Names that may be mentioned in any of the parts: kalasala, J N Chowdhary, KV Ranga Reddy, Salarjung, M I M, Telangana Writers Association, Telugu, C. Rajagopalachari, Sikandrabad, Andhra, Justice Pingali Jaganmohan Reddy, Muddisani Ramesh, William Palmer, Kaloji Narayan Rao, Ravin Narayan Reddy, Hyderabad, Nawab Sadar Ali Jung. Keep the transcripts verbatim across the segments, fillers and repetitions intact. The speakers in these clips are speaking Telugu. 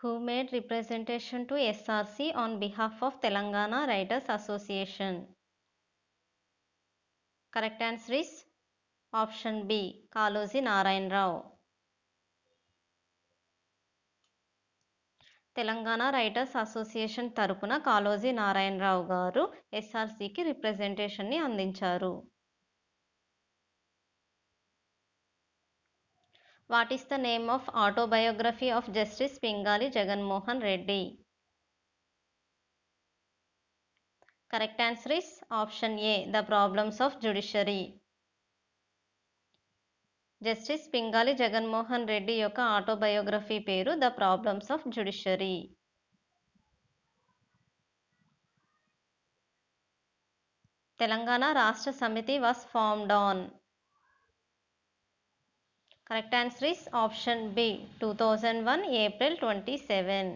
who made representation to S R C on behalf of Telangana Writers Association. Correct answer is option B, Kaloji Narayan Rao. Telangana Writers Association tarupuna Kaloji Narayan Rao garu S R C ki representation ni andincharu. What is the name of autobiography of Justice Pingali Jaganmohan Reddy? Correct answer is option A, The Problems of Judiciary. Justice Pingali Jaganmohan Reddy యొక్క ఆటోబయోగ్రఫీ పేరు the problems of judiciary. Telangana Rashtra Samithi was formed on. Correct answer is option B two thousand one April twenty seven.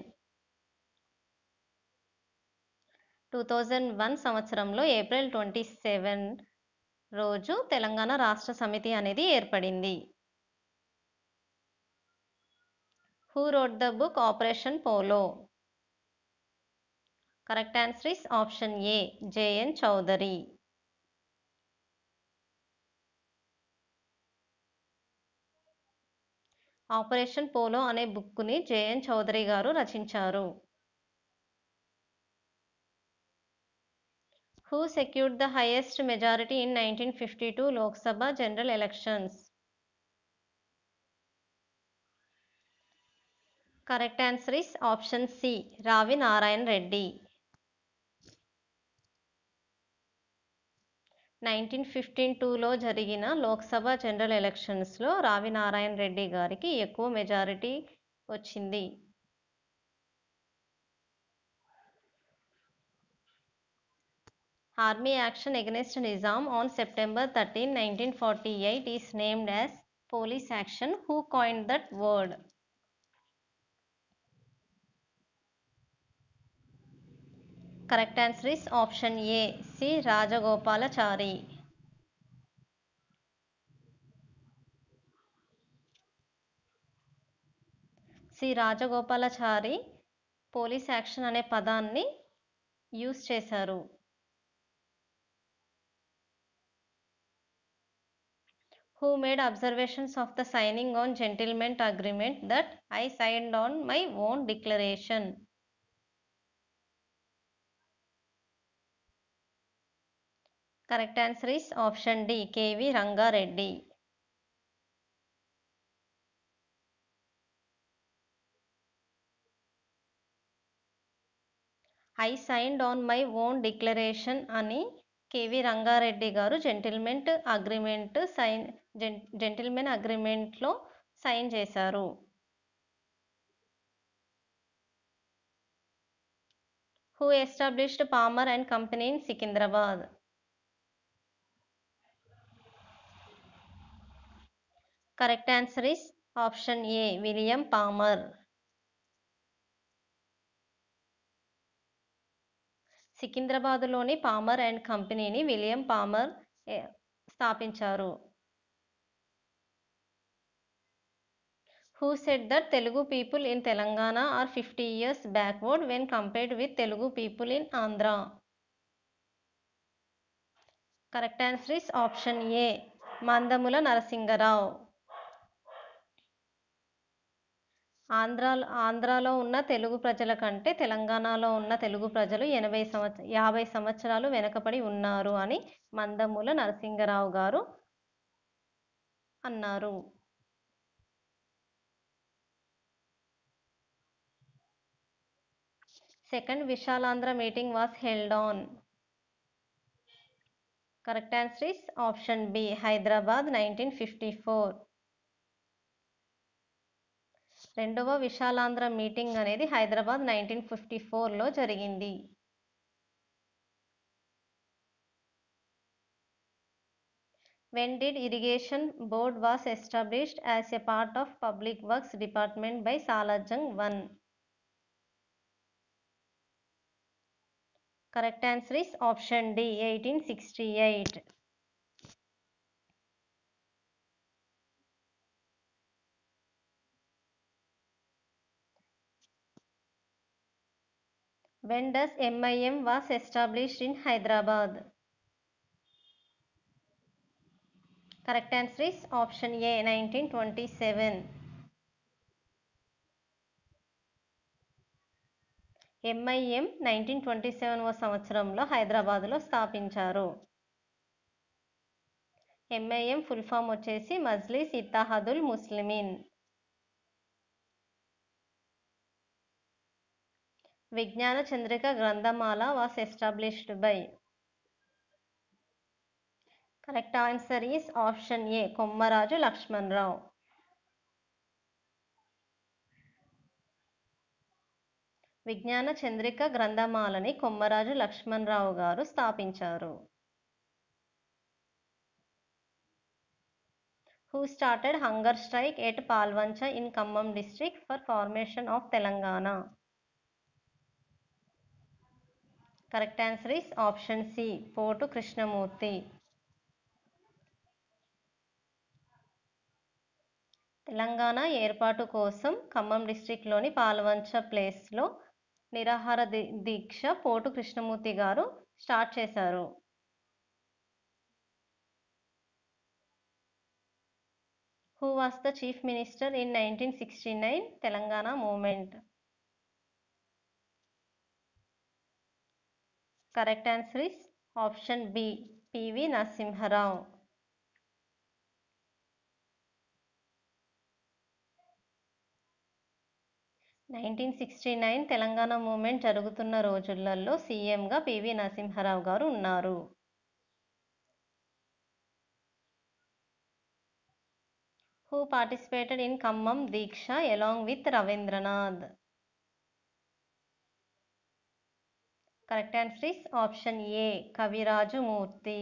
two thousand one సంవత్సరంలో ఏప్రిల్ ట్వంటీ సెవెన్ రోజు తెలంగాణ రాష్ట్ర సమితి అనేది ఏర్పడింది. Who wrote the book Operation Polo? Correct answer is option A, J N Chaudhuri. Operation Polo అనే బుక్కుని జే ఎన్ చౌదరి గారు రచించారు. Who secured the highest majority in nineteen fifty-two Lok Sabha general elections? Correct answer is option C, Ravin Narayan Reddy. nineteen fifteen two లో జరిగిన లోక్ సభ జనరల్ ఎలక్షన్స్ లో రావి నారాయణ రెడ్డి గారికి ఎక్కువ మెజారిటీ వచ్చింది. Army action against Nizam on September thirteenth nineteen forty-eight is named as police action. Who coined that word? Correct answer is option A, C. Rajagopalachari. C. Rajagopalachari police action అనే పదాన్ని యూస్ చేశారు. Who made observations of the signing on gentleman agreement that I signed on my own declaration? Correct answer is option D, K V Ranga Reddy. I signed on my own declaration ani KV Rangareddy గారు జెంటిల్మెన్ అగ్రిమెంట్ సైన్ జెంటిల్మెన్ అగ్రిమెంట్లో సైన్ చేశారు. Who established Palmer and company in Secunderabad? Correct answer is option A, William Palmer. సికింద్రాబాదులోని పామర్ అండ్ కంపెనీని విలియం పామర్ స్థాపించారు. Who said that Telugu people in Telangana are fifty years backward when compared with Telugu people in Andhra? Correct answer is option A, Mandamula Narasinga Rao. Andhra ఆంధ్రాలో ఉన్న తెలుగు ప్రజల కంటే తెలంగాణలో ఉన్న తెలుగు ప్రజలు ఎనభై సంవత్సర యాభై సంవత్సరాలు వెనకబడి ఉన్నారు అని మందమూల నరసింగరావు గారు అన్నారు. Second Visalaandhra meeting was held on. Correct answer is option B, Hyderabad nineteen fifty four. రెండవ విశాలాంధ్ర మీటింగ్ అనేది హైదరాబాద్ నైన్టీన్ ఫిఫ్టీ ఫోర్లో జరిగింది. When did irrigation board was established as a part of public works department by Salar Jung one? Correct answer is option D, eighteen sixty eight. When does M I M was established in Hyderabad? Correct answer is option A, nineteen twenty-seven. M I M nineteen twenty-seven వ సంవత్సరంలో హైదరాబాద్లో స్థాపించారు. M I M full form వచ్చేసి Majlis Ittehadul Muslimeen. Vignana Chandrika Granthamala was established by. Correct answer is option A, కుమ్మరాజు Lakshman Rao. Vignana Chandrika గ్రంథమాలని కుమ్మరాజు లక్ష్మణ్ రావు గారు స్థాపించారు. Who started hunger strike at Palvancha in Khammam district for formation of Telangana? Correct answer is option C, port Krishna మurthy. తెలంగాణ ఏర్పాటు కోసం ఖమ్మం డిస్ట్రిక్ట్లోని పాల్వంచ ప్లేస్లో నిరాహార దీక్ష పోటు కృష్ణమూర్తి గారు స్టార్ట్ చేశారు. Who was the chief minister in nineteen sixty nine Telangana movement? Correct answer is option B, PV. Narasimha Rao. Nineteen sixty nine Telangana movement జరుగుతున్న రోజులలో సీఎంగా పి.వి. నరసింహారావు గారు ఉన్నారు. Who participated in Khammam Deeksha along with Rabindranath? Correct answer is option A, Kaviraju Murthy.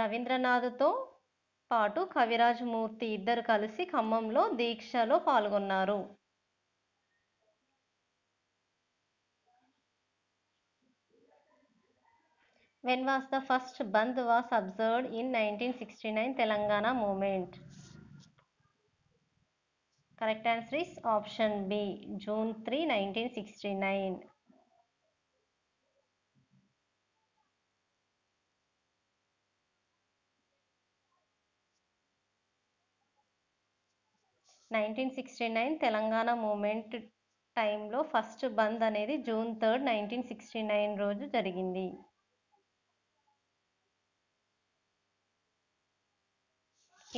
రవీంద్రనాథ్తో పాటు కవిరాజ్ మూర్తి ఇద్దరు కలిసి ఖమ్మంలో దీక్షలో పాల్గొన్నారు. When was the first bandh was observed in nineteen sixty nine Telangana movement? Correct answer is option B, June three nineteen sixty nine. Nineteen sixty nine Telangana movement టైంలో ఫస్ట్ బంద్ అనేది June third nineteen sixty nine రోజు జరిగింది.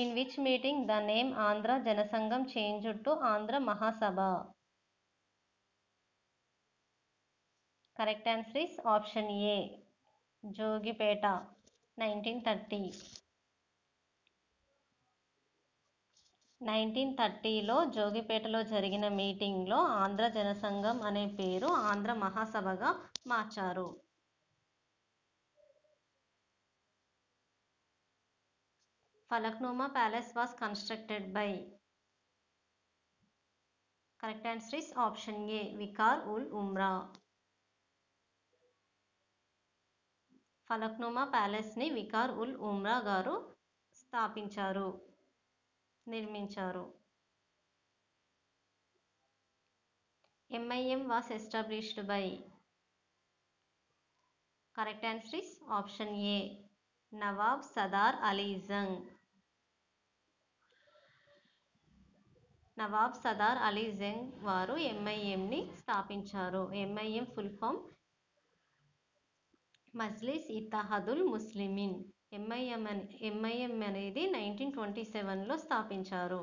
In which meeting the name Andhra జనసంఘం changed to Andhra Mahasabha? Correct answer is option A, Jogipet nineteen thirty. Nineteen థర్టీలో జోగిపేటలో జరిగిన మీటింగ్లో ఆంధ్ర జనసంఘం అనే పేరు ఆంధ్ర మహాసభగా మార్చారు. Falaknuma palace was constructed by? Correct answer is option A, Viqar ul Umra. Falaknuma ప్యాలెస్ని వికార్ ఉల్ ఉమ్రా గారు స్థాపించారు, నిర్మించారు. M I M was established by? Correct answer is option A, Nawab Sadar Ali Jung. Nawab Sadar Ali Jung వారు M I M ని స్థాపించారు. M I M full form Majlis Ittehadul Muslimeen. MIM MIM అనేది నైన్టీన్ ట్వంటీ సెవెన్లో స్థాపించారు.